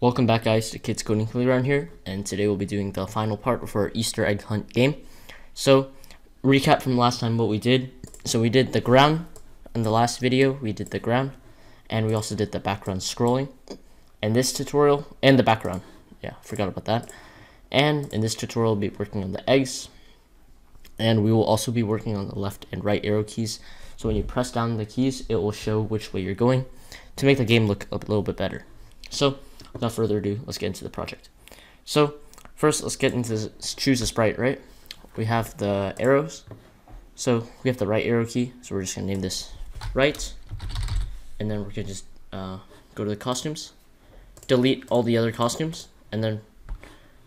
Welcome back, guys, to Kids Coding Playground here, and today we'll be doing the final part of our Easter egg hunt game. So, recap from last time what we did. So we did the ground. In the last video, we did the ground, and we also did the background scrolling. And this tutorial, and the background. Yeah, forgot about that. And in this tutorial, we'll be working on the eggs. And we will also be working on the left and right arrow keys. So when you press down the keys, it will show which way you're going to make the game look a little bit better. So, without further ado, let's get into the project. So first, let's get into choose a sprite, right? We have the arrows. So we have the right arrow key. So we're just gonna name this right. And then we're gonna just go to the costumes, delete all the other costumes. And then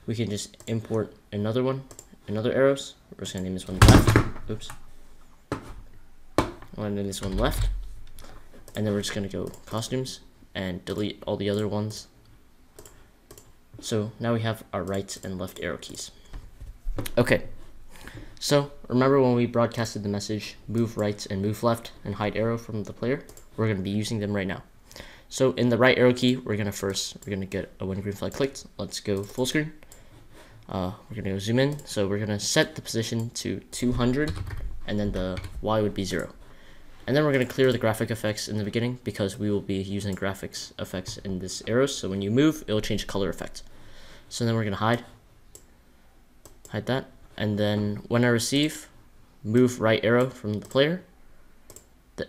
we can just import another one, another arrows. We're just gonna name this one left. Oops. I'm gonna name this one left. And then we're just gonna go costumes and delete all the other ones. So now we have our right and left arrow keys. Okay, so remember when we broadcasted the message move right and move left and hide arrow from the player? We're going to be using them right now. So in the right arrow key, we're going to get a when green flag clicked. Let's go full screen. We're going to go zoom in. So we're going to set the position to 200, and then the Y would be 0. And then we're going to clear the graphic effects in the beginning because we will be using graphics effects in this arrow. So when you move, it will change color effect. So then we're going to hide that. And then when I receive, move right arrow from the player,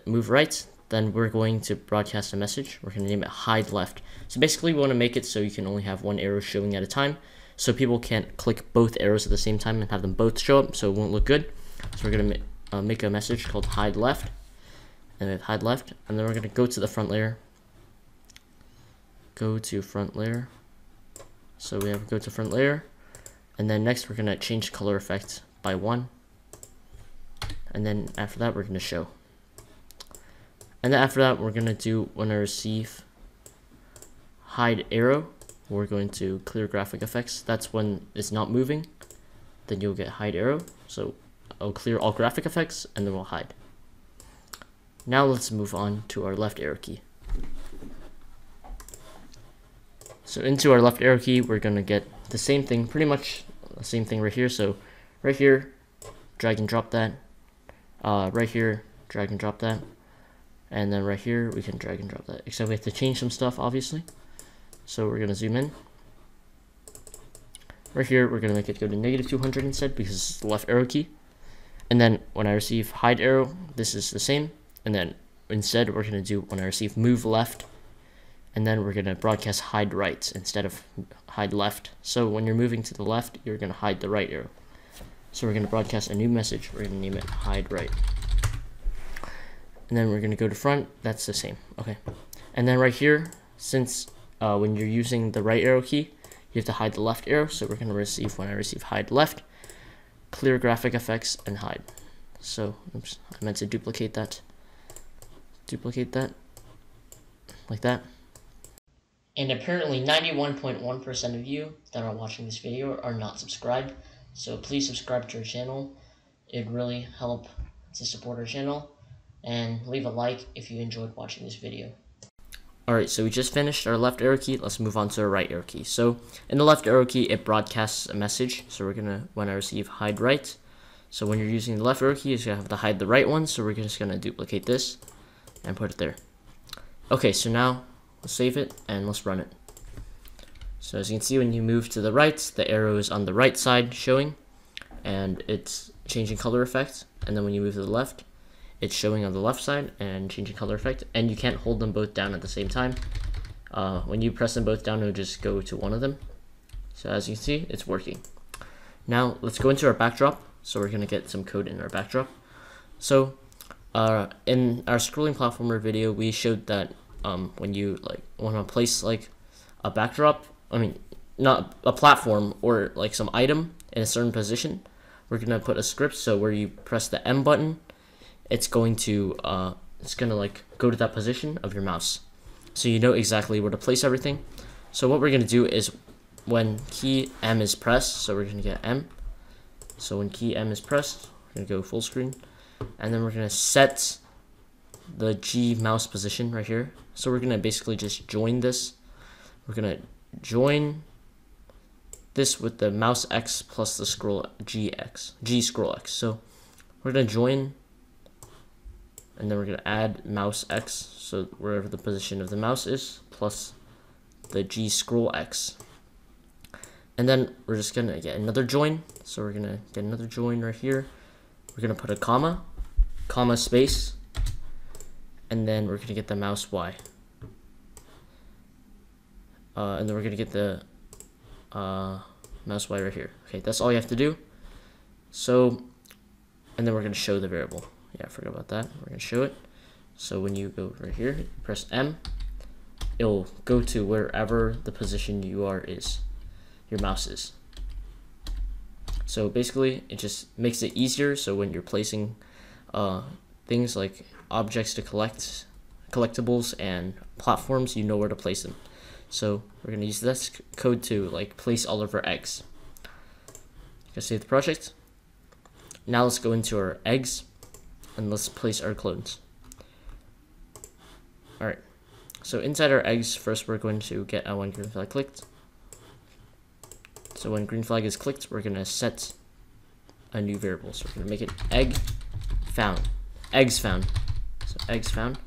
move right, then we're going to broadcast a message. We're going to name it hide left. So basically we want to make it so you can only have one arrow showing at a time. So people can't click both arrows at the same time and have them both show up. So it won't look good. So we're going to make a message called hide left. And we have hide left. And then we're going to go to the front layer. Go to front layer. So we have go to front layer, and then next we're going to change color effect by 1, and then after that we're going to show, and then after that we're going to do when I receive hide arrow, we're going to clear graphic effects. That's when it's not moving, then you'll get hide arrow. So I'll clear all graphic effects and then we'll hide. Now let's move on to our left arrow key. So into our left arrow key, we're going to get the same thing, pretty much the same thing right here. So right here, drag and drop that. Right here, drag and drop that. And then right here, we can drag and drop that. Except we have to change some stuff, obviously. So we're going to zoom in. Right here, we're going to make it go to -200 instead because it's the left arrow key. And then when I receive hide arrow, this is the same. And then instead, we're going to do when I receive move left. And then we're going to broadcast hide right instead of hide left. So when you're moving to the left, you're going to hide the right arrow. So we're going to broadcast a new message. We're going to name it hide right. And then we're going to go to front. That's the same. Okay. And then right here, since when you're using the right arrow key, you have to hide the left arrow. So we're going to receive when I receive hide left, clear graphic effects, and hide. So oops, I meant to duplicate that. Duplicate that. Like that. And apparently 91.1% of you that are watching this video are not subscribed, so please subscribe to our channel. It really helps to support our channel, and leave a like if you enjoyed watching this video. Alright, so we just finished our left arrow key. Let's move on to our right arrow key. So in the left arrow key, it broadcasts a message. So we're gonna, when I receive hide right, so when you're using the left arrow key, you're gonna have to hide the right one. So we're just gonna duplicate this and put it there. Okay, so now let's save it and let's run it. So as you can see, when you move to the right, the arrow is on the right side showing and it's changing color effect. And then when you move to the left, it's showing on the left side and changing color effect. And you can't hold them both down at the same time. When you press them both down, it'll just go to one of them. So as you can see, it's working. Now let's go into our backdrop. So we're gonna get some code in our backdrop. So in our scrolling platformer video, we showed that when you want to place a backdrop, I mean not a platform or some item in a certain position, we're gonna put a script. So where you press the M button, it's going to go to that position of your mouse, so you know exactly where to place everything. So what we're gonna do is when key M is pressed, so we're gonna get M. So when key M is pressed, we're gonna go full screen, and then we're gonna set the G mouse position right here. So we're gonna basically just join this. We're gonna join this with the mouse X plus the scroll G scroll X. So we're gonna join, and then we're gonna add mouse X, so wherever the position of the mouse is, plus the G scroll X. And then we're just gonna get another join. So we're gonna get another join right here. We're gonna put a comma, comma space, and then we're gonna get the mouse Y. And then we're gonna get the mouse Y right here. Okay, that's all you have to do. So, and then we're gonna show the variable. Yeah, I forgot about that. We're gonna show it. So when you go right here, press M, it'll go to wherever the position you are is, your mouse is. So basically, it just makes it easier. So when you're placing things like objects to collect, collectibles and platforms, you know where to place them. So we're gonna use this code to like place all of our eggs. Gonna save the project. Now let's go into our eggs and let's place our clones. All right. So inside our eggs, first we're going to get our one green flag clicked. So when green flag is clicked, we're gonna set a new variable. So we're gonna make it egg found, eggs found. So eggs found.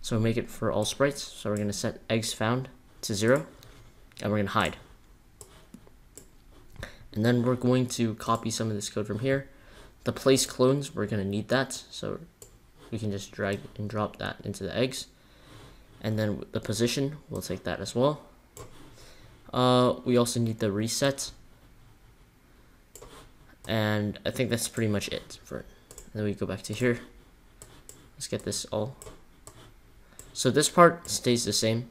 So make it for all sprites. So we're gonna set eggs found to 0, and we're gonna hide. And then we're going to copy some of this code from here. The place clones, we're gonna need that, so we can just drag and drop that into the eggs. And then the position, we'll take that as well. We also need the reset. And I think that's pretty much it for it. And then we go back to here. Let's get this all. So this part stays the same.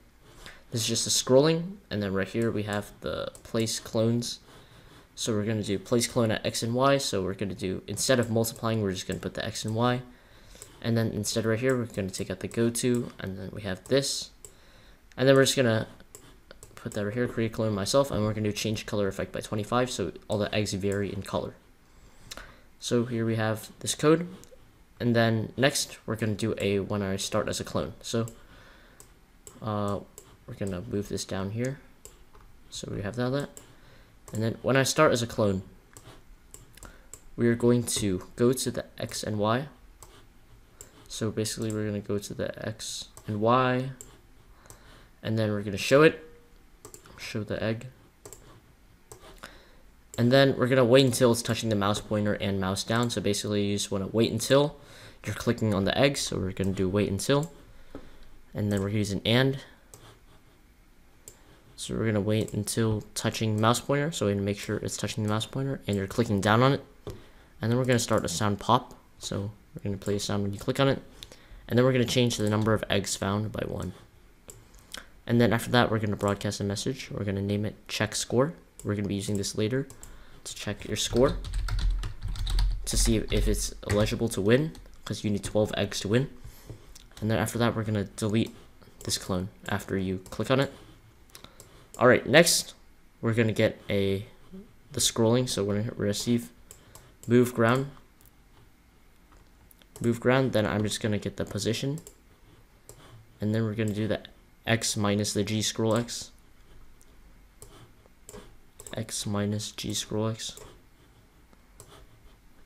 This is just the scrolling, and then right here we have the place clones. So we're gonna do place clone at X and Y. So we're gonna do, instead of multiplying, we're just gonna put the X and Y. And then instead right here, we're gonna take out the go to, and then we have this. And then we're just gonna put that right here, create clone myself, and we're gonna do change color effect by 25. So all the eggs vary in color. So here we have this code. And then next we're gonna do a when I start as a clone. So, we're gonna move this down here, so we have that. And then when I start as a clone, we are going to go to the X and Y. So basically we're gonna go to the X and Y, and then we're gonna show it, show the egg. And then we're gonna wait until it's touching the mouse pointer and mouse down. So basically you just wanna wait until you're clicking on the egg. So we're gonna do wait until, and then we're using and. So we're gonna wait until touching mouse pointer. So we need to make sure it's touching the mouse pointer and you're clicking down on it. And then we're gonna start a sound pop. So we're gonna play a sound when you click on it. And then we're gonna change the number of eggs found by 1. And then after that, we're gonna broadcast a message. We're gonna name it check score. We're gonna be using this later to check your score, to see if it's eligible to win, because you need 12 eggs to win. And then after that, we're gonna delete this clone after you click on it. All right, next we're gonna get the scrolling. So we're gonna hit receive, move ground. Then I'm just gonna get the position, and then we're gonna do the X minus the G scroll X. X minus G scroll X.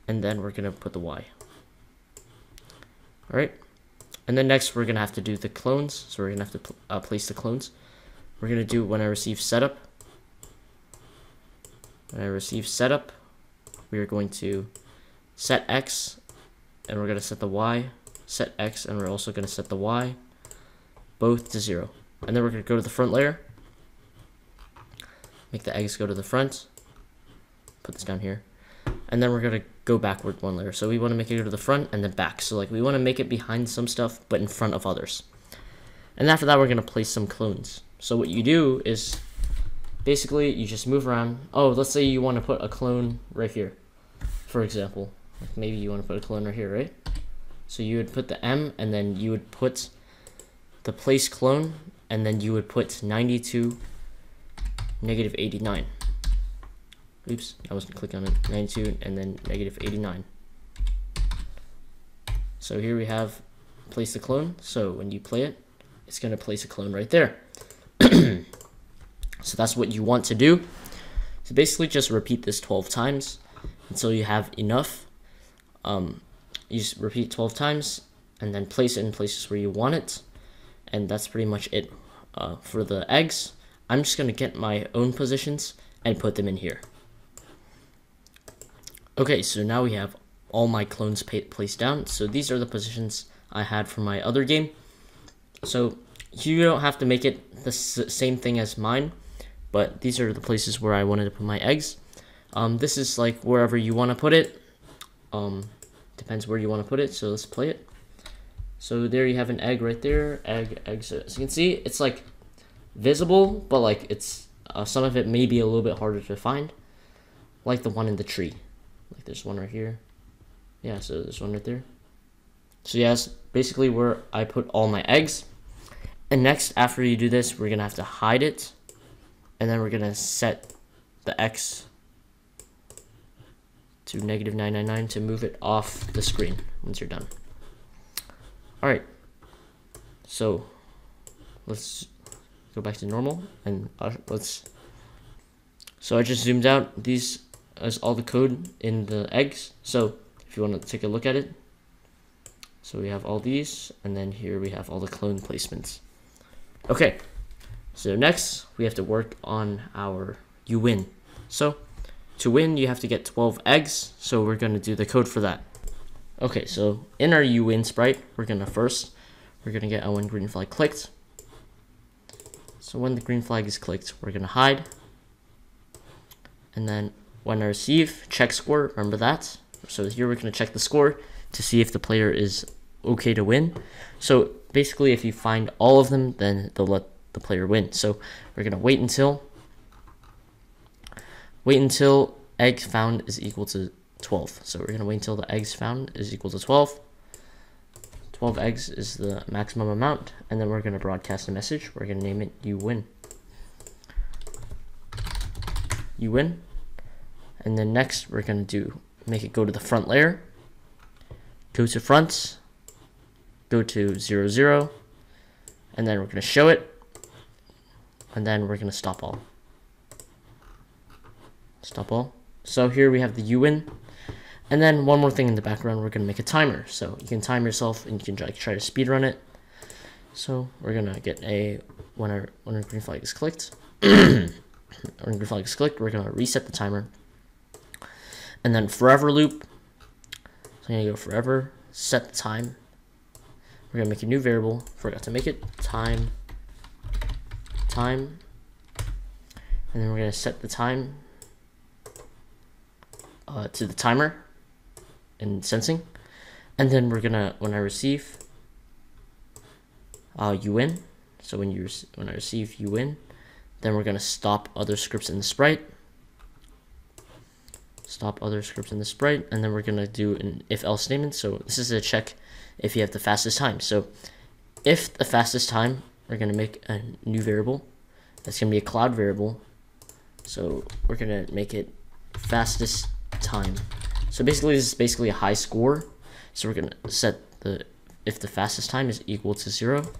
And then we're gonna put the Y. All right, and then next we're gonna have to do the clones. So we're gonna have to place the clones. We're gonna do when I receive setup. When I receive setup, we are going to set X, and we're gonna set the Y. Set X, and we're also gonna set the Y, both to 0. And then we're gonna go to the front layer, make the eggs go to the front, put this down here, and then we're gonna go backward one layer. So we wanna make it go to the front and then back. So like we wanna make it behind some stuff, but in front of others. And after that, we're gonna place some clones. So what you do is basically you just move around. Oh, let's say you want to put a clone right here, for example. Like maybe you want to put a clone right here, right? So you would put the M, and then you would put the place clone, and then you would put -92, -89. Oops, I wasn't clicking on it. 92 and then -89. So here we have place the clone. So when you play it, it's going to place a clone right there. So that's what you want to do. So basically just repeat this 12 times until you have enough. You just repeat 12 times and then place it in places where you want it. And that's pretty much it for the eggs. I'm just going to get my own positions and put them in here. Okay, so now we have all my clones placed down. So these are the positions I had for my other game. So you don't have to make it the same thing as mine, but these are the places where I wanted to put my eggs. This is like wherever you want to put it. Depends where you want to put it, so let's play it. So there you have an egg right there, egg. So as you can see, it's like visible, but like it's some of it may be a little bit harder to find, like the one in the tree. Like there's one right here. Yeah, so there's one right there. So yes, basically where I put all my eggs. And next, after you do this, we're gonna have to hide it, and then we're gonna set the X to -999 to move it off the screen once you're done. All right, so let's go back to normal and let's. So I just zoomed out. These is all the code in the eggs. So if you want to take a look at it, so we have all these, and then here we have all the clone placements. Okay, so next we have to work on our you win. So to win, you have to get 12 eggs. So we're going to do the code for that. Okay, so in our you win sprite, we're going to get a when green flag clicked. So when the green flag is clicked, we're going to hide. And then when I receive, check score, remember that. So here we're going to check the score to see if the player is okay to win. So basically, if you find all of them, then they'll let the player win. So we're going to wait until eggs found is equal to 12. So we're going to wait until the eggs found is equal to 12. 12 eggs is the maximum amount. And then we're going to broadcast a message. We're going to name it, you win. You win. And then next, we're going to make it go to the front layer. Go to front. Go to 0, 0, and then we're going to show it, and then we're going to stop all. So here we have the you win, and then one more thing in the background, we're going to make a timer, so you can time yourself and you can try to speed run it. So we're going to get a when our green flag is clicked when green flag is clicked, we're going to reset the timer, and then forever loop. So I'm going to go forever, set the time. We're going to make a new variable, forgot to make it, time, and then we're going to set the time to the timer and sensing, and then we're going to, when I receive, you win, so when I receive, you win, then we're going to stop other scripts in the sprite, and then we're going to do an if-else statement, so this is a check if you have the fastest time. So if the fastest time, we're going to make a new variable. That's going to be a cloud variable. So we're going to make it fastest time. So basically, this is basically a high score. So we're going to set the, if the fastest time is equal to 0,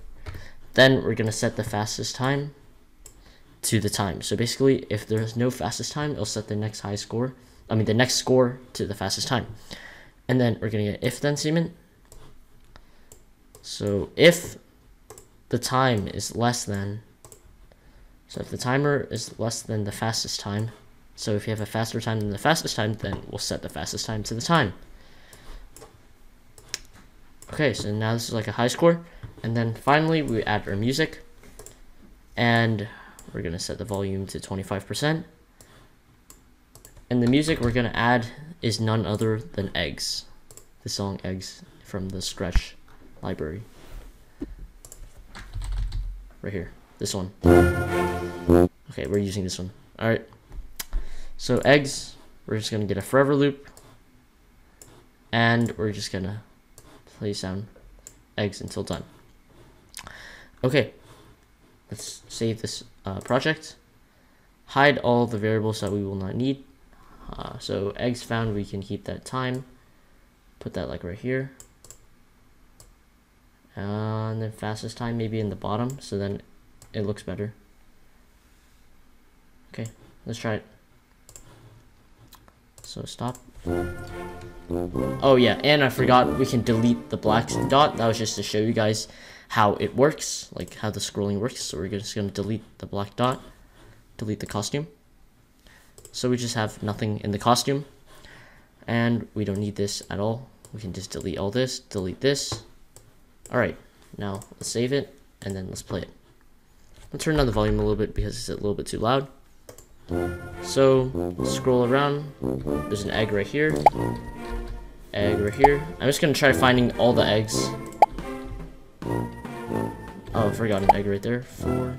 then we're going to set the fastest time to the time. So basically, if there's no fastest time, it'll set the next high score. I mean, the next score to the fastest time. And then we're going to get an if-then statement. So if the time is less than, so if the timer is less than the fastest time, so if you have a faster time than the fastest time, then we'll set the fastest time to the time. Okay, so now this is like a high score. And then finally, we add our music. And we're going to set the volume to 25%. And the music we're going to add is none other than Eggs. The song Eggs from the Scratch library. Right here. This one. Okay, we're using this one. Alright. So eggs, we're just gonna get a forever loop. And we're just gonna play sound eggs until done. Okay. Let's save this project. Hide all the variables that we will not need. So eggs found, we can keep that time. Put that like right here. And then fastest time maybe in the bottom, so then it looks better. Okay, let's try it. So stop. Oh yeah, and I forgot we can delete the black dot. That was just to show you guys how it works, like how the scrolling works. So we're just going to delete the black dot, delete the costume. So we just have nothing in the costume, and we don't need this at all. We can just delete all this, delete this. All right, now let's save it, and then let's play it. I'll turn down the volume a little bit because it's a little bit too loud. So scroll around. There's an egg right here. Egg right here. I'm just gonna try finding all the eggs. Oh, I forgot an egg right there. 4,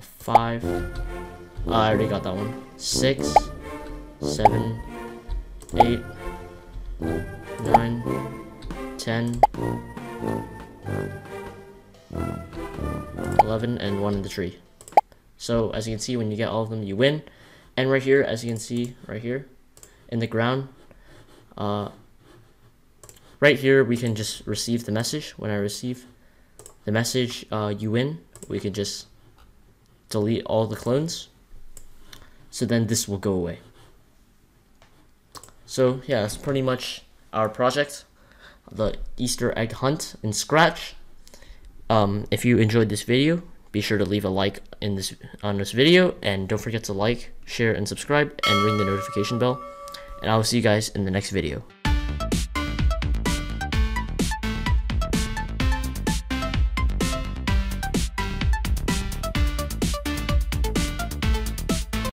5. I already got that one. 6, 7, 8, 9, 10, 11, and 1 in the tree. So as you can see, when you get all of them, you win. And right here, as you can see, right here in the ground, right here, we can just receive the message. When I receive the message, you win, we can just delete all the clones. So then this will go away. So yeah, that's pretty much our project, the Easter egg hunt in Scratch. If you enjoyed this video, be sure to leave a like on this video, and don't forget to like, share, and subscribe, and ring the notification bell. And I will see you guys in the next video.